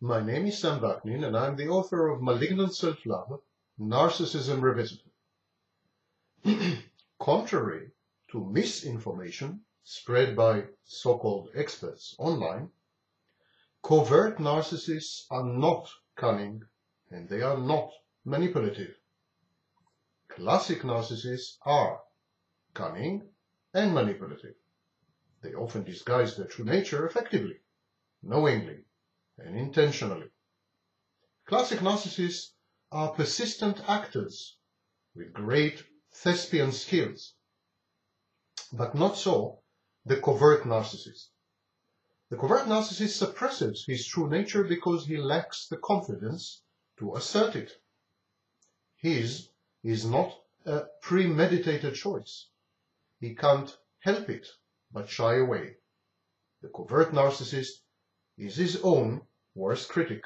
My name is Sam Vaknin, and I'm the author of Malignant Self-Love, Narcissism Revisited. Contrary to misinformation spread by so-called experts online, covert narcissists are not cunning and they are not manipulative. Classic narcissists are cunning and manipulative. They often disguise their true nature effectively, knowingly, and intentionally. Classic narcissists are persistent actors with great thespian skills, but not so the covert narcissist. The covert narcissist suppresses his true nature because he lacks the confidence to assert it. His is not a premeditated choice. He can't help it, but shy away. The covert narcissist is his own worst critic.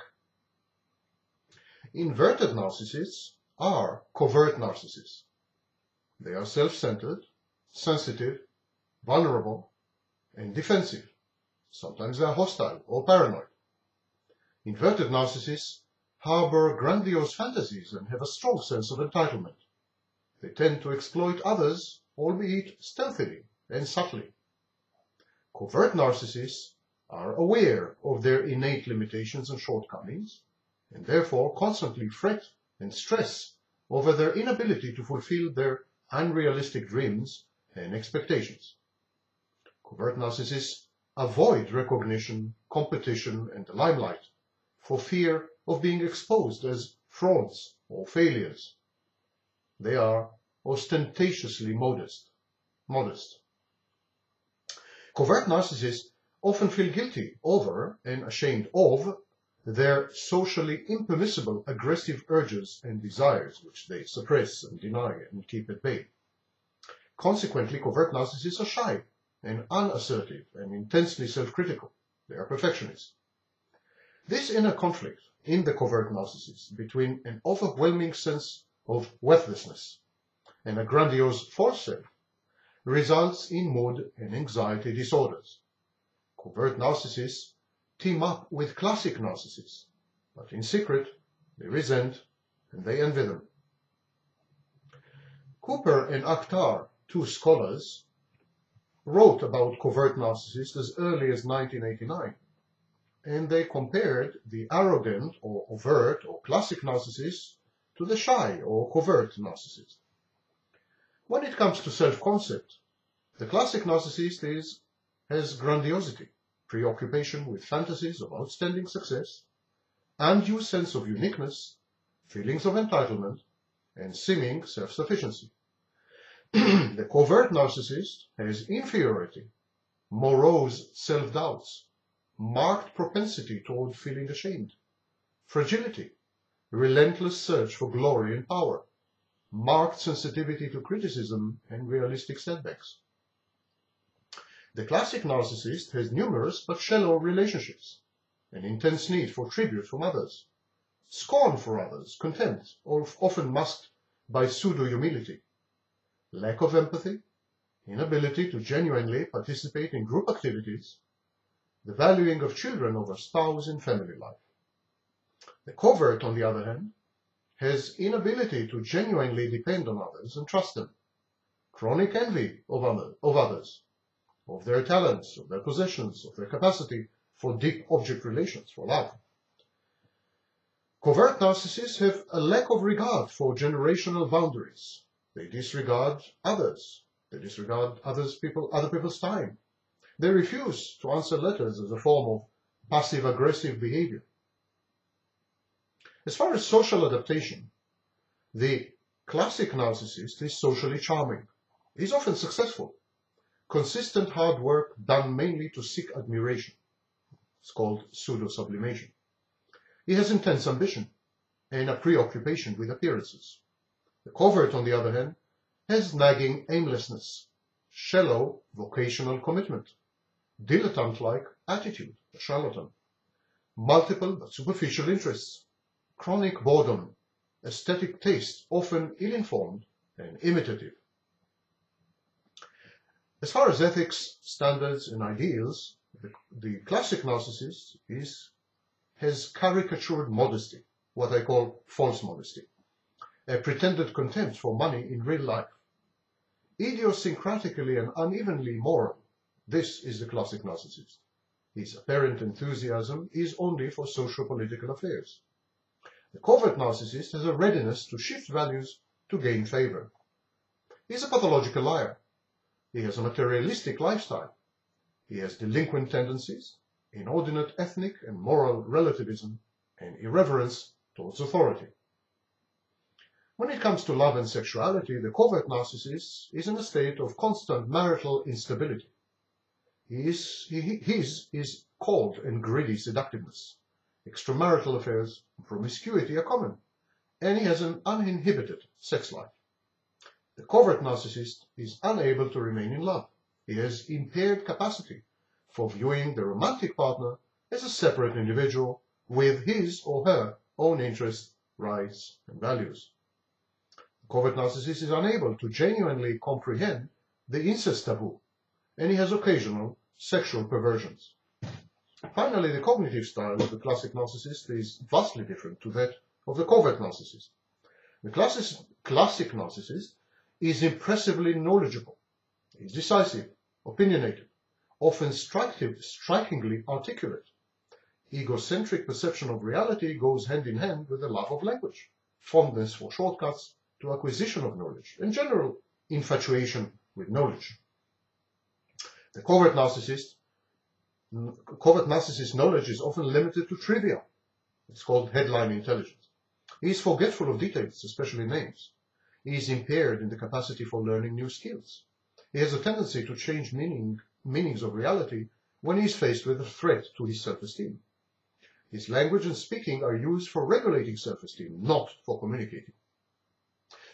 Inverted narcissists are covert narcissists. They are self-centered, sensitive, vulnerable, and defensive. Sometimes they are hostile or paranoid. Inverted narcissists harbor grandiose fantasies and have a strong sense of entitlement. They tend to exploit others, albeit stealthily and subtly. Covert narcissists are aware of their innate limitations and shortcomings, and therefore constantly fret and stress over their inability to fulfill their unrealistic dreams and expectations. Covert narcissists avoid recognition, competition, and the limelight for fear of being exposed as frauds or failures. They are ostentatiously modest. Covert narcissists often feel guilty over and ashamed of their socially impermissible aggressive urges and desires, which they suppress and deny and keep at bay. Consequently, covert narcissists are shy and unassertive and intensely self-critical. They are perfectionists. This inner conflict in the covert narcissist between an overwhelming sense of worthlessness and a grandiose false self results in mood and anxiety disorders. Covert narcissists team up with classic narcissists, but in secret they resent and they envy them. Cooper and Akhtar, two scholars, wrote about covert narcissists as early as 1989, and they compared the arrogant or overt or classic narcissist to the shy or covert narcissist. When it comes to self-concept, the classic narcissist has grandiosity, preoccupation with fantasies of outstanding success, undue sense of uniqueness, feelings of entitlement, and seeming self-sufficiency. The covert narcissist has inferiority, morose self-doubts, marked propensity toward feeling ashamed, fragility, relentless search for glory and power, marked sensitivity to criticism and realistic setbacks. The classic narcissist has numerous but shallow relationships, an intense need for tribute from others, scorn for others, contempt, often masked by pseudo-humility, lack of empathy, inability to genuinely participate in group activities, the valuing of children over spouse and family life. The covert, on the other hand, has inability to genuinely depend on others and trust them, chronic envy of others, of their talents, of their possessions, of their capacity for deep object relations, for love. Covert narcissists have a lack of regard for generational boundaries. They disregard others. They disregard other people's time. They refuse to answer letters as a form of passive-aggressive behavior. As far as social adaptation, the classic narcissist is socially charming. He's often successful. Consistent hard work done mainly to seek admiration. It's called pseudo-sublimation. He has intense ambition and a preoccupation with appearances. The covert, on the other hand, has nagging aimlessness, shallow vocational commitment, dilettante-like attitude, a charlatan, multiple but superficial interests, chronic boredom, aesthetic taste often ill-informed and imitative. As far as ethics, standards, and ideals, the classic narcissist is has caricatured modesty, what I call false modesty, a pretended contempt for money in real life. Idiosyncratically and unevenly moral, this is the classic narcissist. His apparent enthusiasm is only for socio-political affairs. The covert narcissist has a readiness to shift values to gain favor. He is a pathological liar. He has a materialistic lifestyle. He has delinquent tendencies, inordinate ethnic and moral relativism, and irreverence towards authority. When it comes to love and sexuality, the covert narcissist is in a state of constant marital instability. His is cold and greedy seductiveness. Extramarital affairs and promiscuity are common, and he has an uninhibited sex life. The covert narcissist is unable to remain in love. He has impaired capacity for viewing the romantic partner as a separate individual with his or her own interests, rights, and values. The covert narcissist is unable to genuinely comprehend the incest taboo, and he has occasional sexual perversions. Finally, the cognitive style of the classic narcissist is vastly different to that of the covert narcissist. The classic narcissist is impressively knowledgeable, is decisive, opinionated, often strikingly articulate. Egocentric perception of reality goes hand in hand with a love of language, fondness for shortcuts to acquisition of knowledge, and general infatuation with knowledge. The covert narcissist knowledge is often limited to trivia. It's called headline intelligence. He is forgetful of details, especially names. He is impaired in the capacity for learning new skills. He has a tendency to change meanings of reality when he is faced with a threat to his self-esteem. His language and speaking are used for regulating self-esteem, not for communicating.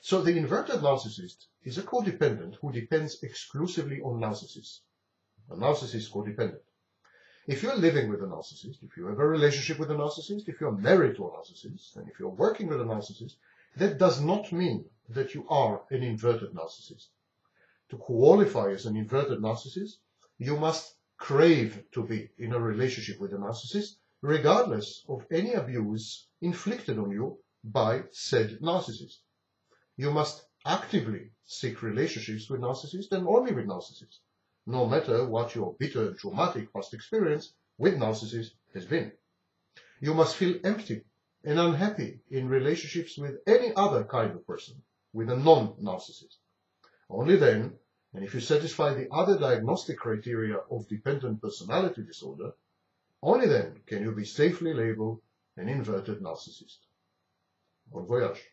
So the inverted narcissist is a codependent who depends exclusively on narcissists. A narcissist codependent. If you're living with a narcissist, if you have a relationship with a narcissist, if you're married to a narcissist, and if you're working with a narcissist, that does not mean that you are an inverted narcissist. To qualify as an inverted narcissist, you must crave to be in a relationship with a narcissist, regardless of any abuse inflicted on you by said narcissist. You must actively seek relationships with narcissists and only with narcissists, no matter what your bitter, traumatic past experience with narcissists has been. You must feel empty and unhappy in relationships with any other kind of person, with a non-narcissist. Only then, and if you satisfy the other diagnostic criteria of dependent personality disorder, only then can you be safely labeled an inverted narcissist. Bon voyage.